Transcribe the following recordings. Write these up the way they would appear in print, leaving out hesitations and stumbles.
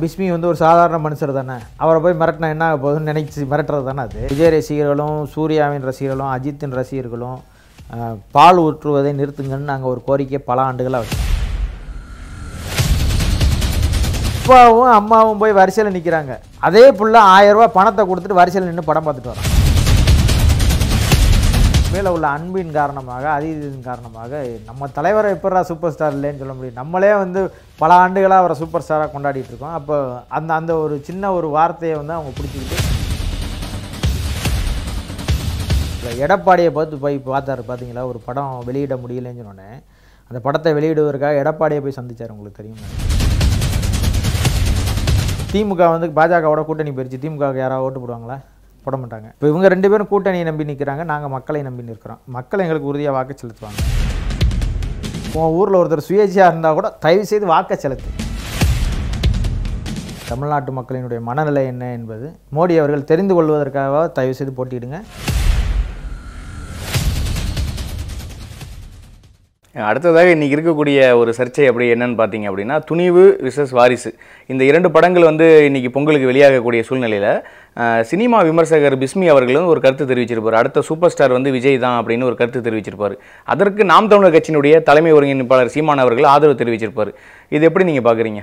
பிஸ்மி வந்து ஒரு சாதாரண மனுஷர் தானே, அவரை போய் மிரட்டினா என்ன ஆக போகுதுன்னு நினைச்சி மிரட்டுறது தானே அது. விஜய் ரசிகர்களும் சூர்யாவின் ரசிகர்களும் அஜித்தின் ரசிகர்களும் பால் ஊற்றுவதை நிறுத்துங்கன்னு நாங்கள் ஒரு கோரிக்கை பல ஆண்டுகளாக வச்சோம். அப்பாவும் அம்மாவும் போய் வரிசையில் நிற்கிறாங்க. அதே புள்ள 1000 ரூபா பணத்தை கொடுத்துட்டு வரிசையில் நின்று படம் பார்த்துட்டு வரோம். மேலே உள்ள அன்பின் காரணமாக அஜித்தின் காரணமாக நம்ம தலைவரை எப்படா சூப்பர் ஸ்டார் இல்லைன்னு சொல்ல முடியும். நம்மளே வந்து பல ஆண்டுகளாக அவரை சூப்பர் ஸ்டாராக கொண்டாடிட்டு இருக்கோம். அப்போ அந்த ஒரு சின்ன ஒரு வார்த்தையை வந்து அவங்க பிடிச்சிக்கிட்டு எடப்பாடியை பார்த்து போய் பார்த்தாரு. பார்த்தீங்களா, ஒரு படம் வெளியிட முடியலன்னு சொன்னோன்னே அந்த படத்தை வெளியிடுவதற்காக எடப்பாடியை போய் சந்தித்தார். உங்களுக்கு தெரியுமா, திமுக வந்து பாஜகவோட கூட்டணி போயிடுச்சு, திமுகவுக்கு யாராவது ஓட்டு போடுவாங்களா? போட மாட்டாங்க. இப்போ இவங்க 2 பேரும் கூட்டணியை நம்பி நிற்கிறாங்க, நாங்கள் மக்களை நம்பி நிற்கிறோம். மக்கள் எங்களுக்கு உறுதியாக வாக்கு செலுத்துவாங்க. உங்கள் ஊரில் ஒருத்தர் சுயேட்சையாக இருந்தால் கூட தயவு செய்து வாக்கு செலுத்து. தமிழ்நாட்டு மக்களினுடைய மனநிலை என்ன என்பது மோடி அவர்கள் தெரிந்து கொள்வதற்காக தயவு செய்து போட்டிடுங்க. அடுத்ததாக இன்றைக்கி இருக்கக்கூடிய ஒரு சர்ச்சை அப்படி என்னென்னு பார்த்தீங்க அப்படின்னா, துணிவு விசஸ் வாரிசு இந்த 2 படங்கள் வந்து இன்றைக்கி பொங்கலுக்கு வெளியாகக்கூடிய சூழ்நிலையில் சினிமா விமர்சகர் பிஸ்மி அவர்களும் ஒரு கருத்து தெரிவிச்சிருப்பார். அடுத்த சூப்பர் ஸ்டார் வந்து விஜய் தான் அப்படின்னு ஒரு கருத்து தெரிவிச்சிருப்பார். அதற்கு நாம் தமிழர் கட்சியினுடைய தலைமை ஒருங்கிணைப்பாளர் சீமான் அவர்கள் ஆதரவு தெரிவிச்சிருப்பார். இது எப்படி நீங்கள் பார்க்குறீங்க?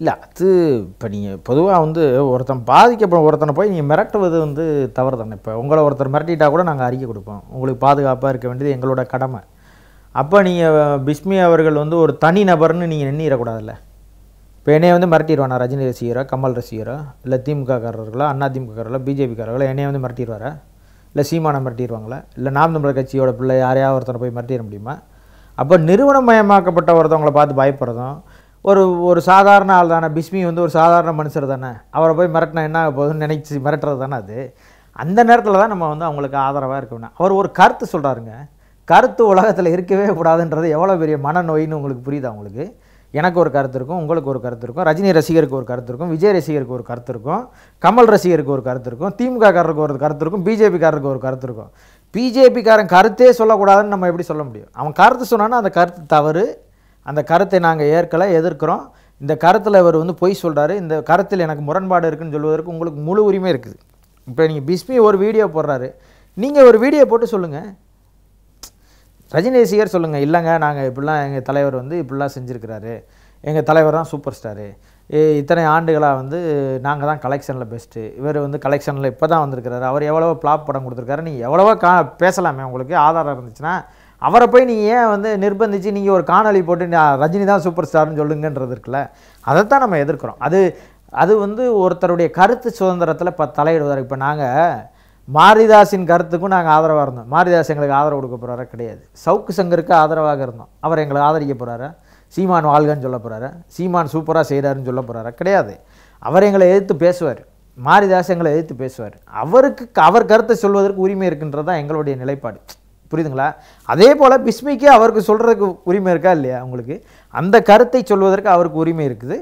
இல்லை, அது இப்போ நீங்கள் பொதுவாக வந்து ஒருத்தனை போய் நீங்கள் மிரட்டுவது வந்து தவறு தானே. இப்போ உங்களை ஒருத்தர் மிரட்டிட்டால் கூட நாங்கள் அறிக்கை கொடுப்போம், உங்களுக்கு பாதுகாப்பாக இருக்க வேண்டியது எங்களோட கடமை. அப்போ நீங்கள் பிஸ்மி அவர்கள் வந்து ஒரு தனி நபர்னு நீங்கள் எண்ணிடக்கூடாதுல்ல. இப்போ என்னையை வந்து மிரட்டிடுவானா ரஜினி ரசிகரோ, கமல் ரசிகரோ, இல்லை திமுககாரர்களோ, அண்ணா திமுககாரர்களோ, பிஜேபிக்காரர்களோ என்னையை வந்து மிரட்டிடுவாரா? இல்லை சீமானை மிரட்டிடுவாங்களா? இல்லை நாம் தமிழர் கட்சியோட பிள்ளை யாரையாவது ஒருத்தனை போய் மிரட்டிட முடியுமா? அப்போ நிறுவனமயமாக்கப்பட்ட ஒருத்தவங்களை பார்த்து பயப்படுறதும் ஒரு சாதாரண ஆள் தானே. பிஸ்மி வந்து ஒரு சாதாரண மனுஷர் தானே, அவரை போய் மிரட்டினா என்ன ஆக போகுதுன்னு நினைச்சி மிரட்டுறது தானே அது. அந்த நேரத்தில் தான் நம்ம வந்து அவங்களுக்கு ஆதரவாக இருக்கணும். அவர் ஒரு கருத்து சொல்கிறாருங்க, கருத்து உலகத்தில் இருக்கவே கூடாதுன்றது எவ்வளோ பெரிய மனநோயின்னு உங்களுக்கு புரியுதா? உங்களுக்கு எனக்கு ஒரு கருத்து இருக்கும், உங்களுக்கு ஒரு கருத்து இருக்கும், ரஜினி ரசிகருக்கு ஒரு கருத்து இருக்கும், விஜய் ரசிகருக்கு ஒரு கருத்து இருக்கும், கமல் ரசிகருக்கு ஒரு கருத்து இருக்கும், திமுககாரருக்கு ஒரு கருத்து இருக்கும், பிஜேபிக்காரருக்கு ஒரு கருத்து இருக்கும். பிஜேபிக்காரன் கருத்தே சொல்லக்கூடாதுன்னு நம்ம எப்படி சொல்ல முடியும்? அவன் கருத்து சொன்னான்னா அந்த கருத்து தவறு, அந்த கருத்தை நாங்கள் ஏற்கலை, எதிர்க்கிறோம், இந்த கருத்தில் இவர் வந்து பொய் சொல்கிறாரு, இந்த கருத்தில் எனக்கு முரண்பாடு இருக்குதுன்னு சொல்வதற்கு உங்களுக்கு முழு உரிமை இருக்குது. இப்போ நீங்கள் பிஸ்மி ஒரு வீடியோ போடுறாரு, நீங்கள் ஒரு வீடியோ போட்டு சொல்லுங்கள். ரஜினி ரசிகர் சொல்லுங்கள், இல்லைங்க நாங்கள் இப்படிலாம் எங்கள் தலைவர் வந்து இப்படிலாம் செஞ்சுருக்கிறாரு, எங்கள் தலைவர் தான் சூப்பர் ஸ்டாரு, இத்தனை ஆண்டுகளாக வந்து நாங்கள் தான் கலெக்ஷனில் பெஸ்ட்டு, இவர் வந்து கலெக்ஷனில் இப்போ தான் வந்திருக்கிறாரு, அவர் எவ்வளோ ப்ளாப் படம் கொடுத்துருக்காரு. நீங்கள் எவ்வளவோ பேசலாமே, உங்களுக்கு ஆதாரம் இருந்துச்சுன்னா. அவரை போய் நீங்கள் ஏன் வந்து நிர்பந்தித்து நீங்கள் ஒரு காணொலி போட்டு ரஜினி தான் சூப்பர் ஸ்டார்னு சொல்லுங்கன்றது இருக்குல்ல, அதைத்தான் நம்ம எதிர்க்கிறோம். அது வந்து ஒருத்தருடைய கருத்து சுதந்திரத்தில் இப்போ தலையிடுவார். இப்போ நாங்கள் மாரிதாஸின் கருத்துக்கும் நாங்கள் ஆதரவாக இருந்தோம். மாரிதாஸ் எங்களுக்கு ஆதரவு கொடுக்க போகிறாரா? கிடையாது. சவுக்கு சங்கருக்கு ஆதரவாக இருந்தோம், அவர் எங்களை ஆதரிக்க போகிறாரா? சீமான் வாழ்கன்னு சொல்ல போகிறாரா? சீமான் சூப்பராக செய்கிறாருன்னு சொல்ல போகிறாரா? கிடையாது. அவர் எங்களை எதிர்த்து பேசுவார், மாரிதாஸ் எங்களை எதிர்த்து பேசுவார். அவர் கருத்தை சொல்வதற்கு உரிமை இருக்குன்றது தான் எங்களுடைய நிலைப்பாடு. புரியுதுங்களா? அதே போல் பிஸ்மிக்கு அவருக்கு சொல்கிறதுக்கு உரிமை இருக்கா இல்லையா? உங்களுக்கு அந்த கருத்தை சொல்வதற்கு அவருக்கு உரிமை இருக்குது.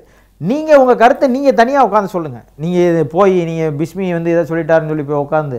நீங்கள் உங்கள் கருத்தை நீங்கள் தனியாக உட்காந்து சொல்லுங்கள். நீங்கள் போய் நீங்கள் பிஸ்மி வந்து இதை சொல்லிட்டாருன்னு சொல்லி போய் உட்காந்து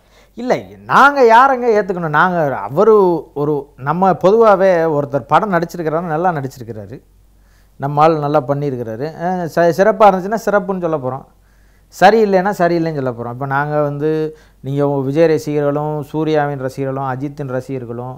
இல்லை, நாங்கள் யாரங்க ஏற்றுக்கணும்? நாங்கள் அவர் ஒரு நம்ம பொதுவாகவே ஒருத்தர் படம் நடிச்சிருக்கிறாரு, நல்லா நடிச்சிருக்கிறாரு, நம்மால் நல்லா பண்ணியிருக்கிறாரு, சிறப்பாக இருந்துச்சுன்னா சிறப்புன்னு சொல்ல போகிறோம், சரியில்லைன்னா சரியில்லைன்னு சொல்ல போகிறோம். இப்போ நாங்கள் வந்து நீங்கள் விஜய் ரசிகர்களும் சூர்யாவின் ரசிகர்களும் அஜித்தின் ரசிகர்களும்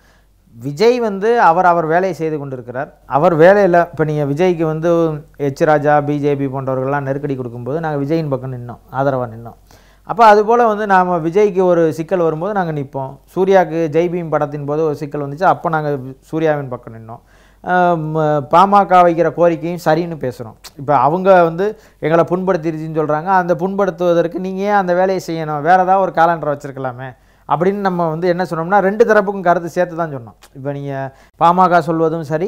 விஜய் வந்து அவர் வேலையை செய்து கொண்டிருக்கிறார். அவர் வேலையில் இப்போ நீங்கள் விஜய்க்கு வந்து எச் ராஜா பிஜேபி போன்றவர்கள்லாம் நெருக்கடி கொடுக்கும்போது நாங்கள் விஜயின் பக்கம் நின்னோம், ஆதரவாக நின்னோம். அப்போ அதுபோல் வந்து நாம் விஜய்க்கு ஒரு சிக்கல் வரும்போது நாங்கள் நிற்போம். சூர்யாவுக்கு ஜெய்பீம் படத்தின் போது ஒரு சிக்கல் வந்துச்சு, அப்போ நாங்கள் சூர்யாவின் பக்கம் நின்னோம். பாமக வைக்கிற கோரிக்கையும் சரின்னு பேசுகிறோம். இப்போ அவங்க வந்து எங்களை புண்படுத்திடுச்சின்னு சொல்கிறாங்க. அந்த புண்படுத்துவதற்கு நீங்கள் ஏன் அந்த வேலையை செய்யணும், வேறு ஏதாவது ஒரு காலண்டரை வச்சுருக்கலாமே அப்படின்னு நம்ம வந்து என்ன சொன்னோம்னா ரெண்டு தரப்புக்கும் கருத்து சேர்த்து தான் சொன்னோம். இப்போ நீங்கள் பாமக சொல்வதும் சரி,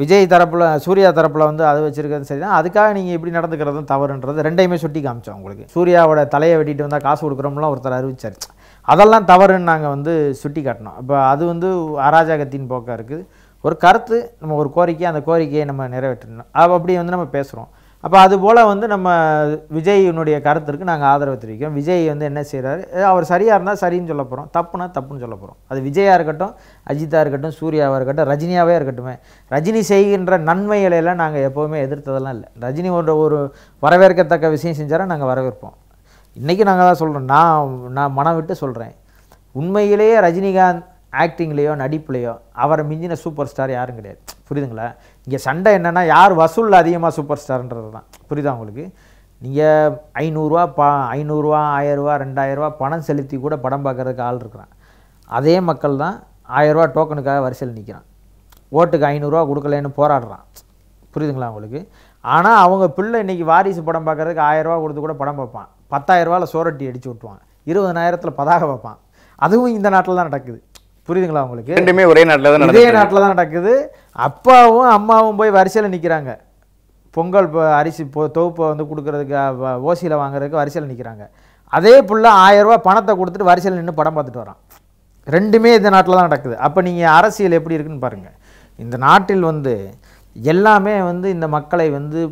விஜய் தரப்பில் சூர்யா தரப்பில் வந்து அது வச்சுருக்கிறது சரி தான். அதுக்காக நீங்கள் இப்படி நடந்துக்கிறதும் தவறுன்றது ரெண்டையுமே சுட்டி காமிச்சோம். உங்களுக்கு சூர்யாவோட தலையை வெட்டிட்டு வந்தால் காசு கொடுக்குறோம்லாம் ஒருத்தர் அறிவிச்சார், அதெல்லாம் தவறுன்னு நாங்கள் வந்து சுட்டி காட்டினோம். இப்போ அது வந்து அராஜகத்தின் போக்காக இருக்குது. ஒரு கருத்து நம்ம ஒரு கோரிக்கை, அந்த கோரிக்கையை நம்ம நிறைவேற்றணும், அப்படி வந்து நம்ம பேசுகிறோம். அப்போ அதுபோல் வந்து நம்ம விஜயினுடைய கருத்திற்கு நாங்கள் ஆதரவு தெரிவிக்கிறோம். விஜய் வந்து என்ன செய்கிறாரு, அவர் சரியாக இருந்தால் சரின்னு சொல்ல போகிறோம், தப்புனா தப்புன்னு சொல்ல போகிறோம். அது விஜயாக இருக்கட்டும், அஜித்தாக இருக்கட்டும், சூர்யாவாக இருக்கட்டும், ரஜினியாகவே இருக்கட்டும், ரஜினி செய்கின்ற நன்மைகளையெல்லாம் நாங்கள் எப்போவுமே எதிர்த்ததெல்லாம் இல்லை. ரஜினி ஒரு வரவேற்கத்தக்க விஷயம் செஞ்சாலும் நாங்கள் வரவேற்போம். இன்றைக்கி நாங்கள் தான் சொல்கிறோம், நான் மனம் விட்டு சொல்கிறேன், உண்மையிலேயே ரஜினிகாந்த் ஆக்டிங்லேயோ நடிப்புலையோ அவரை மிஞ்சின சூப்பர் ஸ்டார் யாரும் கிடையாது. புரியுதுங்களா? இங்கே சண்டை என்னென்னா யார் வசூலில் அதிகமாக சூப்பர் ஸ்டார்ன்றது தான். புரியுதா உங்களுக்கு? நீங்கள் ஐநூறுரூவா 1000 ரூபா 2000 ரூபா பணம் செலுத்தி கூட படம் பார்க்குறதுக்கு ஆள் இருக்கிறான். அதே மக்கள் தான் 1000 ரூபா டோக்கனுக்காக வரிசையில் நிற்கிறான், ஓட்டுக்கு 500 ரூபா கொடுக்கலன்னு போராடுறான். புரியுதுங்களா உங்களுக்கு? ஆனால் அவங்க பிள்ளை இன்றைக்கி வாரிசு படம் பார்க்குறதுக்கு 1000 ரூபா கொடுத்து கூட படம் பார்ப்பான், 10000 ரூபாவில் சோரட்டி அடித்து விட்டுவான், 20000த்தில் பதாக பார்ப்பான். அதுவும் இந்த நாட்டில் தான் நடக்குது. புரியுதுங்களா உங்களுக்கு? ரெண்டுமே ஒரே நாட்டில் தான் நடக்குது. அப்பாவும் அம்மாவும் போய் வரிசையில் நிற்கிறாங்க, பொங்கல் அரிசி தொகுப்பை வந்து கொடுக்குறதுக்கு ஓசியில் வாங்குறதுக்கு வரிசையில் நிற்கிறாங்க. அதே புள்ள 1000 ரூபா பணத்தை கொடுத்துட்டு வரிசையில் நின்று படம் பார்த்துட்டு வரான். ரெண்டுமே இந்த நாட்டில் தான் நடக்குது. அப்போ நீங்கள் அரசியல் எப்படி இருக்குன்னு பாருங்கள். இந்த நாட்டில் வந்து எல்லாமே வந்து இந்த மக்களை வந்து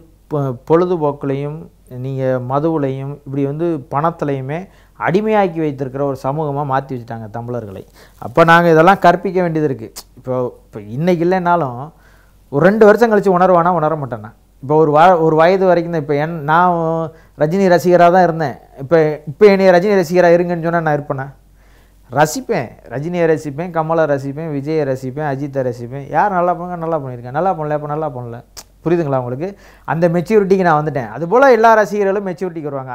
பொழுதுபோக்குலையும் நீங்கள் மதுவுலையும் இப்படி வந்து பணத்துலையுமே அடிமையாக்கி வைத்திருக்கிற ஒரு சமூகமாக மாற்றி வச்சுட்டாங்க தமிழர்களை. அப்போ நாங்கள் இதெல்லாம் கற்பிக்க வேண்டியது இருக்குது. இப்போ இன்றைக்கி இல்லைன்னாலும் ஒரு 2 வருஷம் கழித்து உணர்வானா உணர மாட்டேன்னா. இப்போ ஒரு வயது வரைக்கும் தான். இப்போ நான் ரஜினி ரசிகராக தான் இருந்தேன். இப்போ என்னைய ரஜினி ரசிகராக இருங்கன்னு சொன்னால் நான் இருப்பேனா? ரசிப்பேன், ரஜினியை ரசிப்பேன், கமலை ரசிப்பேன், விஜயை ரசிப்பேன், அஜித்தை ரசிப்பேன். யார் நல்லா பண்ணுங்க, நல்லா பண்ணியிருக்கேன், நல்லா பண்ணல இப்போ நல்லா பண்ணல. புரியுதுங்களா உங்களுக்கு? அந்த மெச்சூரிட்டிக்கு நான் வந்துட்டேன். அதுபோல் எல்லா ரசிகர்களும் மெச்சூரிட்டிக்கு வருவாங்க,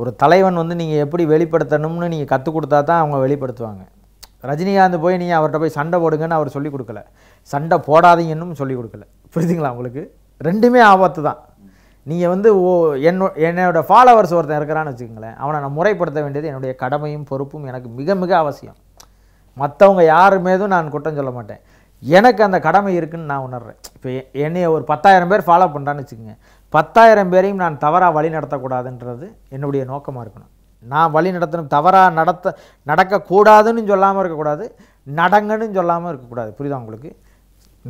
ஒரு தலைவன் வந்து நீங்கள் எப்படி வெளிப்படுத்தணும்னு நீங்கள் கற்றுக் கொடுத்தா தான் அவங்க வெளிப்படுத்துவாங்க. ரஜினிகாந்த் போய் நீங்கள் அவர்கிட்ட போய் சண்டை போடுங்கன்னு அவர் சொல்லிக் கொடுக்கல, சண்டை போடாதீங்கன்னு சொல்லிக் கொடுக்கல. புரியுதுங்களா உங்களுக்கு? ரெண்டுமே ஆபத்து தான். நீங்கள் வந்து என்னோடய ஃபாலோவர்ஸ் ஒருத்தன் இருக்கிறான்னு வச்சுக்கோங்களேன், அவனை நான் முறைப்படுத்த வேண்டியது என்னுடைய கடமையும் பொறுப்பும் எனக்கு மிக மிக அவசியம். மற்றவங்க யாரு மீதும் நான் குற்றம் சொல்ல மாட்டேன், எனக்கு அந்த கடமை இருக்குதுன்னு நான் உணர்கிறேன். இப்போ என்னைய ஒரு 10000 பேர் ஃபாலோ பண்ணுறான்னு வச்சுக்கோங்க, 10000 பேரையும் நான் தவறாக வழி நடத்தக்கூடாதுன்றது என்னுடைய நோக்கமாக இருக்கணும். நான் வழி நடத்தணும், தவறாக நடக்கக்கூடாதுன்னு சொல்லாமல் இருக்கக்கூடாது, நடங்கன்னு சொல்லாமல் இருக்கக்கூடாது. புரியுதா உங்களுக்கு?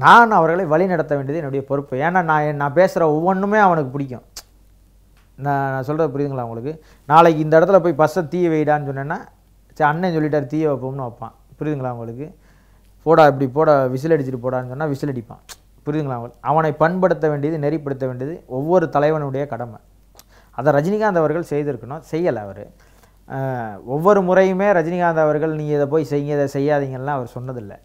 நான் அவர்களை வழி நடத்த வேண்டியது என்னுடைய பொறுப்பு. ஏன்னா நான் பேசுகிற ஒவ்வொன்றுமே அவனுக்கு பிடிக்கும். நான் சொல்கிறது புரியுதுங்களா உங்களுக்கு? நாளைக்கு இந்த இடத்துல போய் பஸ்ஸை தீய வைடான்னு சொன்னேன்னா சரி அண்ணன் சொல்லிட்டார் தீய வைப்போம்னு வைப்பான். புரியுதுங்களா உங்களுக்கு? போடா இப்படி போட விசில் அடிச்சுட்டு போடான்னு சொன்னால் விசில் அடிப்பான். புரியுதுங்களா? அவனை பண்படுத்த வேண்டியது, நெறிப்படுத்த வேண்டியது ஒவ்வொரு தலைவனுடைய கடமை. அதை ரஜினிகாந்த் அவர்கள் செய்திருக்கணும், செய்யலை. அவர் ஒவ்வொரு முறையுமே ரஜினிகாந்த் அவர்கள் நீங்கள் இதை போய் செய்யுங்க, இதை செய்யாதீங்கலாம் அவர் சொன்னதில்லை.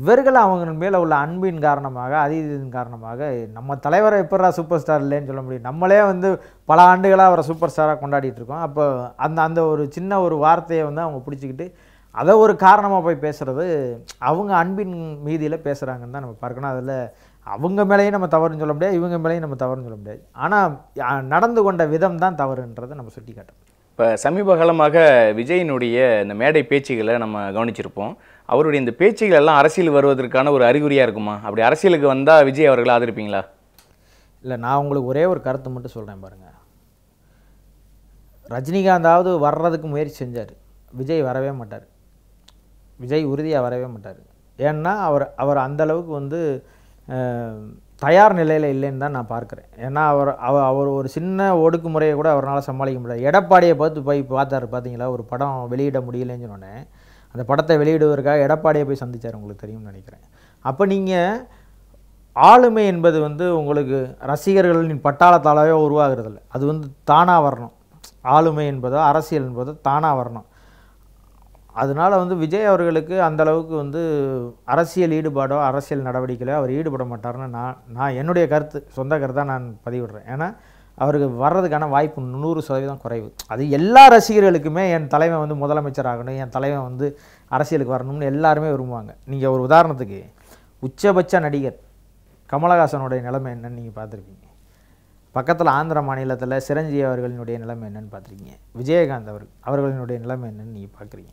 இவர்கள் அவங்க மேலே உள்ள அன்பின் காரணமாக, அதீதின் காரணமாக நம்ம தலைவரை எப்படா சூப்பர் ஸ்டார் இல்லைன்னு சொல்ல முடியும். நம்மளே வந்து பல ஆண்டுகளாக அவரை சூப்பர் ஸ்டாராக கொண்டாடிட்டு இருக்கோம். அப்போ அந்த ஒரு சின்ன ஒரு வார்த்தையை வந்து அவங்க பிடிச்சிக்கிட்டு அதை ஒரு காரணமாக போய் பேசுகிறது அவங்க அன்பின் மீதியில் பேசுகிறாங்கன்னு தான் நம்ம பார்க்கணும். அதில் அவங்க மேலேயும் நம்ம தவறுன்னு சொல்ல முடியாது, இவங்க மேலேயும் நம்ம தவறுன்னு சொல்ல முடியாது. ஆனால் நடந்து கொண்ட விதம் தான் தவறுன்றதை நம்ம சுட்டி காட்டோம். இப்போ சமீப காலமாக விஜயினுடைய இந்த மேடை பேச்சுகளை நம்ம கவனிச்சிருப்போம். அவருடைய இந்த பேச்சுகள் எல்லாம் அரசியல் வருவதற்கான ஒரு அறிகுறியாக இருக்குமா? அப்படி அரசியலுக்கு வந்தால் விஜய் அவர்களை ஆதரிப்பீங்களா? இல்லை, நான் உங்களுக்கு ஒரே ஒரு கருத்தை மட்டும் சொல்கிறேன் பாருங்கள். ரஜினிகாந்தாவது வர்றதுக்கு முயற்சி செஞ்சார், விஜய் வரவே மாட்டார். விஜய் உறுதியாக வரவே மாட்டார். ஏன்னா அவர் அந்தளவுக்கு வந்து தயார் நிலையில் இல்லைன்னு தான் நான் பார்க்குறேன். ஏன்னா அவர் ஒரு சின்ன ஒடுக்குமுறையை கூட அவரால் சமாளிக்க முடியாது. எடப்பாடியை பார்த்து போய் பார்த்தார், பார்த்தீங்களா? ஒரு படம் வெளியிட முடியலைன்னு சொன்னோன்னே அந்த படத்தை வெளியிடுவதற்காக எடப்பாடியை போய் சந்தித்தார், உங்களுக்கு தெரியும்னு நினைக்கிறேன். அப்போ நீங்கள் ஆளுமை என்பது வந்து உங்களுக்கு ரசிகர்களின் பட்டாளத்தாலவே உருவாகிறதில்ல, அது வந்து தானாக வரணும். ஆளுமை என்பதோ அரசியல் என்பதோ தானாக வரணும். அதனால் வந்து விஜய் அவர்களுக்கு அந்தளவுக்கு வந்து அரசியல் ஈடுபாடோ அரசியல் நடவடிக்கையிலோ அவர் ஈடுபட மாட்டார்னு நான் என்னுடைய கருத்து, சொந்த கருத்தாக நான் பதிவிடுறேன். ஏன்னா அவருக்கு வர்றதுக்கான வாய்ப்பு 100% குறைவு. அது எல்லா ரசிகர்களுக்குமே என் தலைவன் வந்து முதலமைச்சர் ஆகணும், என் தலைவன் வந்து அரசியலுக்கு வரணும்னு எல்லாருமே விரும்புவாங்க. நீங்கள் ஒரு உதாரணத்துக்கு உச்சபட்ச நடிகர் கமலஹாசனுடைய நிலைமை என்னன்னு நீங்கள் பார்த்துருக்கீங்க, பக்கத்தில் ஆந்திர மாநிலத்தில் சிரஞ்சீவி அவர்களினுடைய நிலைமை என்னென்னு பார்த்துருக்கீங்க, விஜயகாந்த் அவர்களினுடைய நிலைமை என்னென்னு நீங்கள் பார்க்குறீங்க.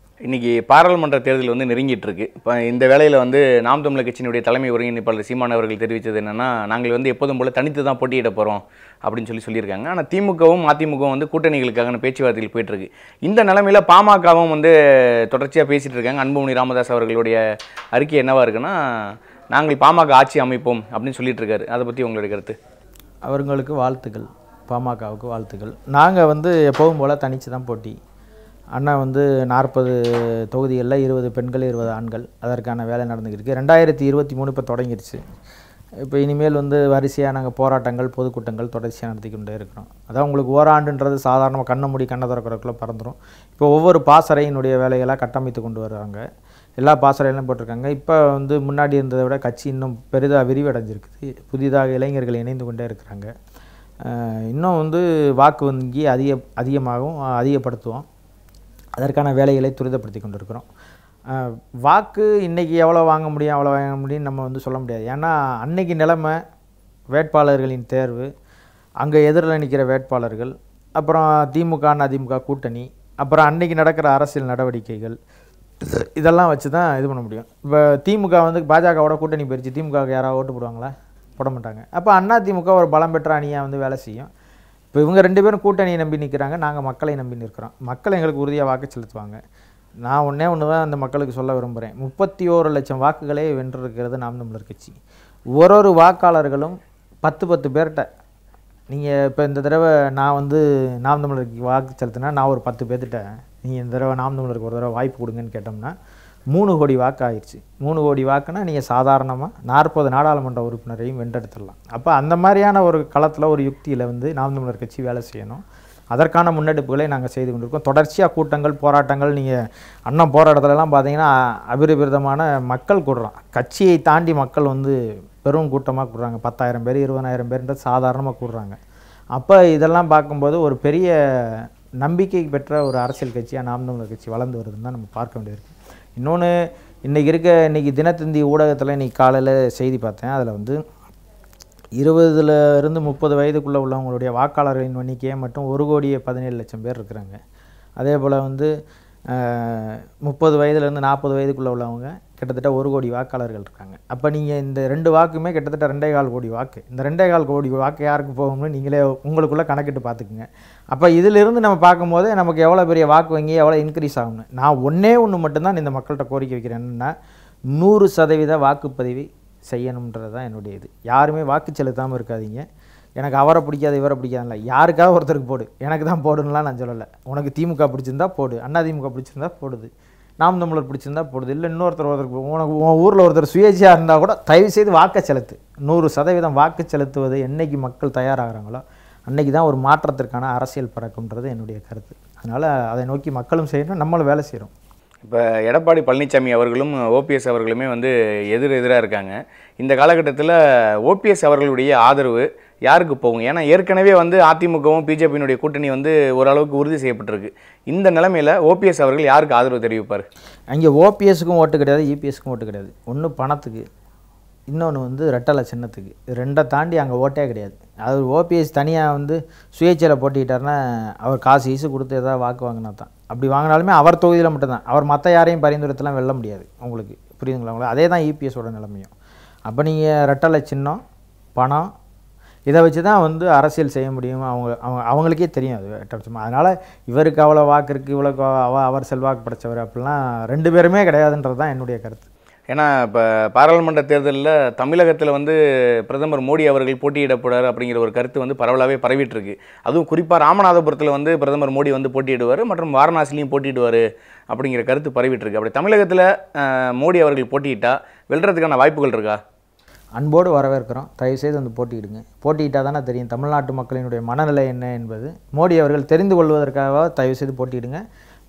இன்றைக்கி பாராளுமன்ற தேர்தல் வந்து நெருங்கிட்டுருக்கு. இப்போ இந்த வேளையில் வந்து நாம் தமிழர் கட்சியினுடைய தலைமை ஒருங்கிணைப்பாளர் சீமான் அவர்கள் தெரிவித்தது என்னென்னா, நாங்கள் வந்து எப்போதும் போல் தனித்து தான் போட்டியிட போகிறோம் அப்படின்னு சொல்லியிருக்காங்க. ஆனால் திமுகவும் அதிமுகவும் வந்து கூட்டணிகளுக்கான பேச்சுவார்த்தையில் போயிட்டுருக்கு. இந்த நிலைமையில் பாமகவும் வந்து தொடர்ச்சியாக பேசிகிட்டு இருக்காங்க. அன்புமணி ராமதாஸ் அவர்களுடைய அறிக்கை என்னவாக இருக்குன்னா, நாங்கள் பாமக ஆட்சி அமைப்போம் அப்படின்னு சொல்லிட்டு இருக்காரு. அதை பற்றி உங்களுடைய கருத்து? அவங்களுக்கு வாழ்த்துக்கள், பாமகவுக்கு வாழ்த்துக்கள். நாங்கள் வந்து எப்பவும் போல் தனித்து தான் போட்டி. அண்ணா வந்து 40 தொகுதிகளில் 20 பெண்கள் 20 ஆண்கள், அதற்கான வேலை நடந்துக்கிட்டு 2023 இப்போ தொடங்கிடுச்சு. இப்போ இனிமேல் வந்து வரிசையாக நாங்கள் போராட்டங்கள் பொதுக்கூட்டங்கள் தொடர்ச்சியாக நடத்திக்கொண்டே இருக்கிறோம். அதான் உங்களுக்கு ஓராண்டுன்றது சாதாரணமாக கண்ணை மூடி கண்ணை திறக்கிறதுக்குள்ளே பறந்துடும். இப்போ ஒவ்வொரு பாசறையினுடைய வேலையெல்லாம் கட்டமைத்து கொண்டு வர்றாங்க, எல்லா பாசறையிலும் போட்டிருக்காங்க. இப்போ வந்து முன்னாடி இருந்ததை விட கட்சி இன்னும் பெரிதாக விரிவடைஞ்சிருக்குது, புதிதாக இளைஞர்கள் இணைந்து கொண்டே இருக்கிறாங்க. இன்னும் வந்து வாக்கு வங்கி அதிகப்படுத்துவோம், அதற்கான வேலைகளை துரிதப்படுத்தி கொண்டு இருக்கிறோம். வாக்கு இன்றைக்கி எவ்வளோ வாங்க முடியும் அவ்வளோ வாங்க முடியும்னு நம்ம வந்து சொல்ல முடியாது. ஏன்னா அன்றைக்கி நிலைமை, வேட்பாளர்களின் தேர்வு, அங்கே எதிரில் நிற்கிற வேட்பாளர்கள், அப்புறம் திமுக அதிமுக கூட்டணி, அப்புறம் அன்றைக்கி நடக்கிற அரசியல் நடவடிக்கைகள், இதெல்லாம் வச்சு தான் இது பண்ண முடியும். இப்போ திமுக வந்து பாஜகவோட கூட்டணி பிரித்து திமுகவுக்கு யாராவது ஓட்டு போடுவாங்களா? போட மாட்டாங்க. அப்போ அண்ணா திமுக ஒரு பலம் பெற்ற அணியாக வந்து வேலை செய்யும். இப்போ இவங்க 2 பேரும் கூட்டணியை நம்பி நிற்கிறாங்க, நாங்கள் மக்களை நம்பி நிற்கிறோம். மக்கள் எங்களுக்கு உறுதியாக வாக்கு செலுத்துவாங்க. நான் ஒன்று தான் அந்த மக்களுக்கு சொல்ல விரும்புகிறேன், 31 லட்சம் வாக்குகளே வென்றிருக்கிறது நாம் தமிழர் கட்சி. ஒரு வாக்காளர்களும் 10 பேர்கிட்ட நீங்கள் இப்போ இந்த தடவை நான் வந்து நாம் தமிழருக்கு வாக்கு செலுத்தினா, நான் ஒரு 10 பேர்த்திட்ட நீங்கள் இந்த தடவை நாம் தமிழருக்கு ஒரு தடவை வாய்ப்பு கொடுங்கன்னு கேட்டோம்னா 3 கோடி வாக்கு ஆயிடுச்சு. 3 கோடி வாக்குன்னா நீங்கள் சாதாரணமாக 40 நாடாளுமன்ற உறுப்பினரையும் வென்றெடுத்துடலாம். அப்போ அந்த மாதிரியான ஒரு களத்தில் ஒரு யுக்தியில் வந்து நாம் தமிழர் கட்சி வேலை செய்யணும். அதற்கான முன்னெடுப்புகளை நாங்கள் செய்து கொண்டிருக்கோம். தொடர்ச்சியாக கூட்டங்கள் போராட்டங்கள், நீங்கள் அண்ணன் போகிற இடத்துலலாம் பார்த்தீங்கன்னா அபரிவிதமான மக்கள் கூடுறோம். கட்சியை தாண்டி மக்கள் வந்து பெரும் கூட்டமாக கூடுறாங்க, 10,000 பேர் 20,000 பேர்ன்றது சாதாரணமாக கூடுறாங்க. அப்போ இதெல்லாம் பார்க்கும்போது ஒரு பெரிய நம்பிக்கை பெற்ற ஒரு அரசியல் கட்சியாக நாம் தமிழர் கட்சி வளர்ந்து வருதுன்னு தான் நம்ம பார்க்க வேண்டியிருக்கு. இன்னொன்று, இன்றைக்கி தினத்தந்தி ஊடகத்தில் இன்றைக்கி காலையில் செய்தி பார்த்தேன், அதில் வந்து 20லேருந்து 30 வயதுக்குள்ளே உள்ளவங்களுடைய வாக்காளர்களின் எண்ணிக்கையை மட்டும் 1,17,00,000 பேர் இருக்கிறாங்க. அதே போல் வந்து 30 வயதுலேருந்து 40 வயதுக்குள்ளே உள்ளவங்க கிட்டத்தட்ட 1 கோடி வாக்காளர்கள் இருக்காங்க. அப்போ நீங்கள் இந்த 2 வாக்குமே கிட்டத்தட்ட 2.25 கோடி வாக்கு. இந்த 2.25 கோடி வாக்கு யாருக்கு போகும்னு நீங்களே உங்களுக்குள்ளே கணக்கிட்டு பார்த்துக்குங்க. அப்போ இதிலிருந்து நம்ம பார்க்கும்போது நமக்கு எவ்வளோ பெரிய வாக்கு வங்கி எவ்வளோ இன்க்ரீஸ் ஆகும்னு நான் ஒன்று மட்டும்தான் இந்த மக்கள்கிட்ட கோரிக்கை வைக்கிறேன். என்னென்னா 100% வாக்குப்பதிவு செய்யணுன்றது தான் என்னுடைய இது. யாருமே வாக்கு செலுத்தாமல் இருக்காதீங்க. எனக்கு அவரை பிடிக்காது இவரை பிடிக்காதுல்ல, யாருக்காவது ஒருத்தருக்கு போடு, எனக்கு தான் போடுன்னுலாம் நான் சொல்லலை. உனக்கு திமுக பிடிச்சிருந்தா போடு, அண்ணா திமுக பிடிச்சிருந்தா போடுது, நாம் தமிழர் பிடிச்சிருந்தா போடுது, இல்லை இன்னொருத்தருக்கு உனக்கு உன் ஊரில் ஒருத்தர் சுயேட்சையாக இருந்தால் கூட தயவுசெய்து வாக்கு செலுத்து. 100% வாக்கு செலுத்துவது என்றைக்கு மக்கள் தயாராகிறாங்களோ அன்றைக்கி தான் ஒரு மாற்றத்திற்கான அரசியல் பறக்கும்ன்றது என்னுடைய கருத்து. அதனால் அதை நோக்கி மக்களும் செய்யணும், நம்மளும் வேலை செய்கிறோம். இப்போ எடப்பாடி பழனிசாமி அவர்களும் ஓபிஎஸ் அவர்களுமே வந்து எதிராக இருக்காங்க. இந்த காலகட்டத்தில் ஓபிஎஸ் அவர்களுடைய ஆதரவு யாருக்கு போகும்? ஏன்னா ஏற்கனவே வந்து அதிமுகவும் பிஜேபியினுடைய கூட்டணி வந்து ஓரளவுக்கு உறுதி செய்யப்பட்டிருக்கு. இந்த நிலைமையில் ஓபிஎஸ் அவர்கள் யாருக்கு ஆதரவு தெரிவிப்பார்? அங்கே ஓபிஎஸ்க்கும் ஓட்டு கிடையாது, இபிஎஸ்க்கும் ஓட்டு கிடையாது. ஒன்று பணத்துக்கு, இன்னொன்று வந்து ரெட்டலை சின்னத்துக்கு. இது 2 தாண்டி அங்கே ஓட்டே கிடையாது. அது ஓபிஎஸ் தனியாக வந்து சுயேட்சையில் போட்டிக்கிட்டாருன்னா அவர் காசு ஈசு கொடுத்து எதாவது வாக்கு வாங்கினா தான். அப்படி வாங்கினாலுமே அவர் தொகுதியில் மட்டும்தான், அவர் மற்ற யாரையும் பரிந்துரைத்தெல்லாம் வெல்ல முடியாது. உங்களுக்கு புரியுதுங்களா? உங்களுக்கு அதே தான் இபிஎஸோட நிலைமையும். அப்போ நீங்கள் ரெட்டலை சின்னம், பணம், இதை வச்சு தான் வந்து அரசியல் செய்ய முடியும். அவங்களுக்கே தெரியும் அது. அதனால் இவருக்கு அவ்வளோ வாக்கு இருக்குது, இவ்வளோ அவர் செல்வாக்கு படைத்தவர் அப்படிலாம் ரெண்டு பேருமே கிடையாதுன்றது தான் என்னுடைய கருத்து. ஏன்னா இப்போ பாராளுமன்ற தேர்தலில் தமிழகத்தில் வந்து பிரதமர் மோடி அவர்கள் போட்டியிடப்படுறார் அப்படிங்கிற ஒரு கருத்து வந்து பரவலாகவே பரவிட்டுருக்கு. அதுவும் குறிப்பாக ராமநாதபுரத்தில் வந்து பிரதமர் மோடி வந்து போட்டியிடுவார் மற்றும் வாரணாசிலையும் போட்டியிடுவார் அப்படிங்கிற கருத்து பரவிட்டுருக்கு. அப்படி தமிழகத்தில் மோடி அவர்கள் போட்டியிட்டால் வெல்றதுக்கான வாய்ப்புகள் இருக்கா? அன்போடு வரவேற்கிறோம். தயவுசெய்து வந்து போட்டியிடுங்க. போட்டியிட்டால் தானே தெரியும் தமிழ்நாட்டு மக்களினுடைய மனநிலை என்ன என்பது. மோடி அவர்கள் தெரிந்து கொள்வதற்காக தயவுசெய்து போட்டியிடுங்க.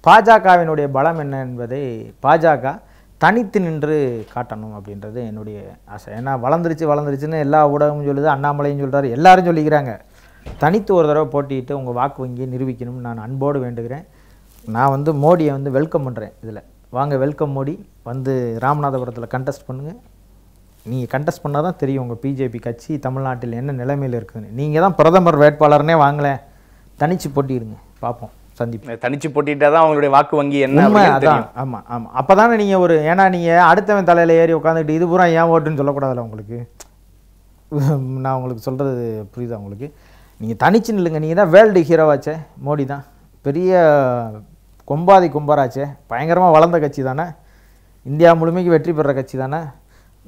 பாஜகவினுடைய பலம் என்ன என்பதை பாஜக தனித்து நின்று காட்டணும் அப்படின்றது என்னுடைய ஆசை. ஏன்னா வளர்ந்துருச்சுன்னு எல்லா ஊடகமும் சொல்லுது, அண்ணாமலையும் சொல்கிறார், எல்லாரும் சொல்லிக்கிறாங்க. தனித்து ஒரு தடவை போட்டிட்டு உங்கள் வாக்கு வங்கியை நிரூபிக்கணும்னு நான் அன்போடு வேண்டுகிறேன். நான் வந்து மோடியை வந்து வெல்கம் பண்ணுறேன். இதில் வாங்க வெல்கம் மோடி, வந்து ராமநாதபுரத்தில் கண்டெஸ்ட் பண்ணுங்கள். நீங்கள் கண்டெஸ்ட் பண்ணால் தான் தெரியும் உங்கள் பிஜேபி கட்சி தமிழ்நாட்டில் என்ன நிலைமையில் இருக்குதுன்னு. நீங்கள் தான் பிரதமர் வேட்பாளர்னே வாங்கலை, தனித்து போட்டிடுங்க, பார்ப்போம். தனிச்சு போட்டிட்டா தான் அவங்களுடைய வாக்கு வங்கி என்ன தெரியும். ஆமா ஆமா, அப்பதானே நீங்க ஒரு, ஏன்னா நீங்க அடுத்தவன் தலையில ஏறி உட்காந்துட்டு இது பூரா ஏன் ஓட்டுன்னு சொல்லக்கூடாதுல்ல. உங்களுக்கு நான் உங்களுக்கு சொல்றது புரியுதா? உங்களுக்கு நீங்க தனிச்சு நில்லுங்க. நீங்க தான் வேர்ல்டு ஹீரோவாச்சே, மோடி தான் பெரிய கொம்பாதி கொம்பராச்சே, பயங்கரமா வளர்ந்த கட்சி தானே, இந்தியா முழுமைக்கு வெற்றி பெற கட்சி தானே,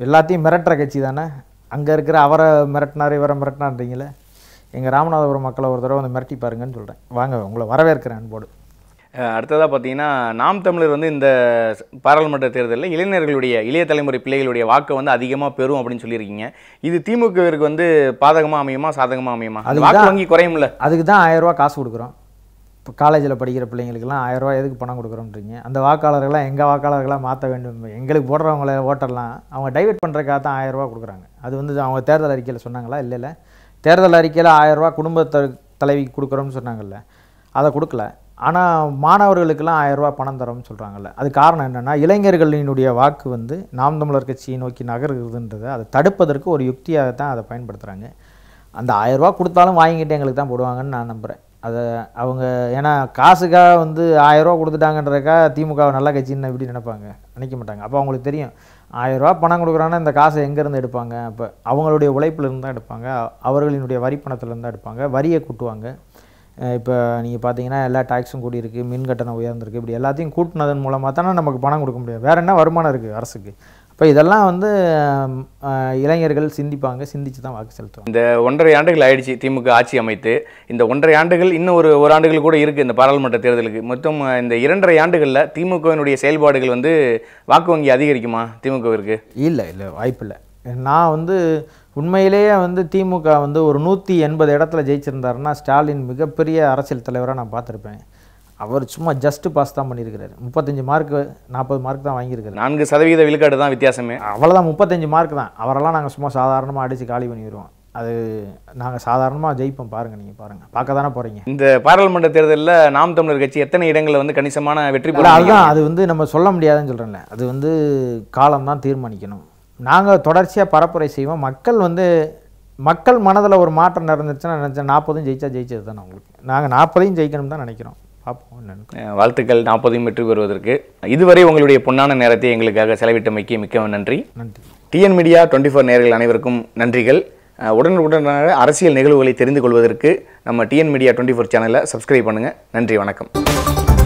எல்லாத்தையும் மிரட்டுற கட்சி தானே. அங்க இருக்கிற அவரை மிரட்டினார் இவரை மிரட்டினான்றீங்களே. எங்கள் ராமநாதபுரம் மக்களை ஒரு தடவை வந்து மிரட்டி பாருங்கன்னு சொல்கிறேன். வாங்க, உங்களை வரவேற்கிறேன் அன்போடு. அடுத்ததாக பார்த்தீங்கன்னா நாம் தமிழர் வந்து இந்த பாராளுமன்ற தேர்தலில் இளைஞர்களுடைய, இளைய தலைமுறை பிள்ளைகளுடைய வாக்கை வந்து அதிகமாக பெறும் அப்படின்னு சொல்லியிருக்கீங்க. இது திமுகவிற்கு வந்து பாதகமாக அமையுமா சாதகமாக அமையுமா? அது வாக்கு வங்கி குறையும்ல. அதுக்கு தான் 1000 ரூபா காசு கொடுக்குறோம். இப்போ காலேஜில் படிக்கிற பிள்ளைங்களுக்கெல்லாம் 1000 ரூபா எதுக்கு பணம் கொடுக்குறோன்றீங்க. அந்த வாக்காளர்களாம் எங்கள் வாக்காளர்களாக மாற்ற வேண்டும். எங்களுக்கு போடுறவங்கள ஓட்டர்லாம் அவங்க டைவெர்ட் பண்ணுறக்காக தான் 1000 ரூபா கொடுக்குறாங்க. அது வந்து அவங்க தேர்தல் அறிக்கையில் சொன்னாங்களா? இல்லை, தேர்தல் அறிக்கையில் 1000 ரூபா குடும்பத்த தலைவிக்கு கொடுக்குறோம்னு சொன்னாங்கல்ல, அதை கொடுக்கல. ஆனால் மாணவர்களுக்கெல்லாம் 1000 ரூபா பணம் தரோம்னு சொல்கிறாங்கல்ல. அது காரணம் என்னென்னா இளைஞர்களினுடைய வாக்கு வந்து நாம் தமிழர் கட்சியை நோக்கி நகருகிறதுன்றதை அதை தடுப்பதற்கு ஒரு யுக்தியாக தான் அதை பயன்படுத்துகிறாங்க. அந்த 1000 ரூபா கொடுத்தாலும் வாங்கிட்டு எங்களுக்கு தான் போடுவாங்கன்னு நான் நம்புகிறேன். அதை அவங்க, ஏன்னா காசுக்காக வந்து 1000 ரூபா கொடுத்துட்டாங்கன்றக்கா திமுகவை நல்ல கட்சின்னு இப்படி நினைப்பாங்க, நினைக்க மாட்டாங்க. அப்போ அவங்களுக்கு தெரியும் 1000 ரூபா பணம் கொடுக்குறாங்கன்னா இந்த காசை எங்கேருந்து எடுப்பாங்க? அப்போ அவங்களுடைய உழைப்பிலேருந்து தான் எடுப்பாங்க, அவர்களினுடைய வரி பணத்துலேருந்து தான் எடுப்பாங்க, வரியை கூட்டுவாங்க. இப்போ நீங்கள் பார்த்தீங்கன்னா எல்லா டேக்ஸும் கூடியிருக்கு, மின் கட்டணம் உயர்ந்திருக்கு, இப்படி எல்லாத்தையும் கூட்டினதன் மூலமாக தானே நமக்கு பணம் கொடுக்க முடியாது. வேறு என்ன வருமானம் இருக்குது அரசுக்கு? இப்போ இதெல்லாம் வந்து இளைஞர்கள் சிந்திப்பாங்க, சிந்திச்சு தான் வாக்கு செலுத்துவாங்க. இந்த 1.5 ஆண்டுகள் ஆயிடுச்சு திமுக ஆட்சி அமைத்து. இந்த 1.5 ஆண்டுகள் இன்னும் ஒரு ஆண்டுகள் கூட இருக்குது இந்த பாராளுமன்ற தேர்தலுக்கு. மொத்தம் இந்த 2.5 ஆண்டுகளில் திமுகவினுடைய செயல்பாடுகள் வந்து வாக்கு வங்கி அதிகரிக்குமா திமுகவிற்கு? இல்லை, வாய்ப்பு இல்லை. நான் வந்து உண்மையிலேயே வந்து திமுக வந்து ஒரு 180 இடத்துல ஜெயிச்சிருந்தாருன்னா ஸ்டாலின் மிகப்பெரிய அரசியல் தலைவராக நான் பார்த்துருப்பேன். அவர் சும்மா ஜஸ்ட் பாஸ் தான் பண்ணியிருக்கிறாரு. 35 மார்க்கு 40 மார்க் தான் வாங்கியிருக்காரு. 4% விழுக்காடு தான் வித்தியாசமே, அவ்வளோதான். 35 மார்க் தான். அவரெல்லாம் நாங்கள் சும்மா சாதாரணமாக அடித்து காலி பண்ணிடுவோம். அது நாங்கள் சாதாரணமாக ஜெயிப்போம். பாருங்கள், நீங்கள் பாருங்கள், பார்க்க தானே போகிறீங்க. இந்த பாராளுமன்ற தேர்தலில் நாம் தமிழர் கட்சி எத்தனை இடங்களில் வந்து கணிசமான வெற்றி பெறும்? அதுதான், அது வந்து நம்ம சொல்ல முடியாதுன்னு சொல்கிறேன்ல, அது வந்து காலம் தான் தீர்மானிக்கணும். நாங்கள் தொடர்ச்சியாக பரப்புரை செய்வோம். மக்கள் மனதில் ஒரு மாற்றம் நடந்துச்சுன்னா நினச்சேன் 40ம் ஜெயிச்சா ஜெயிச்சது தானே உங்களுக்கு. நாங்கள் 40யும் ஜெயிக்கணும் தான் நினைக்கிறோம். வாழ்த்துக்கள் 40யும் வெற்றி பெறுவதற்கு. இதுவரை உங்களுடைய பொன்னான நேரத்தை எங்களுக்காக செலவிட்டமைக்கு மிக்க நன்றி. டிஎன் மீடியா 24 நேயர்கள் அனைவருக்கும் நன்றிகள். உடனுக்குடனாக அரசியல் நிகழ்வுகளை தெரிந்து கொள்வதற்கு நம்ம டிஎன் மீடியா 24 சேனலை சப்ஸ்கிரைப் பண்ணுங்கள். நன்றி, வணக்கம்.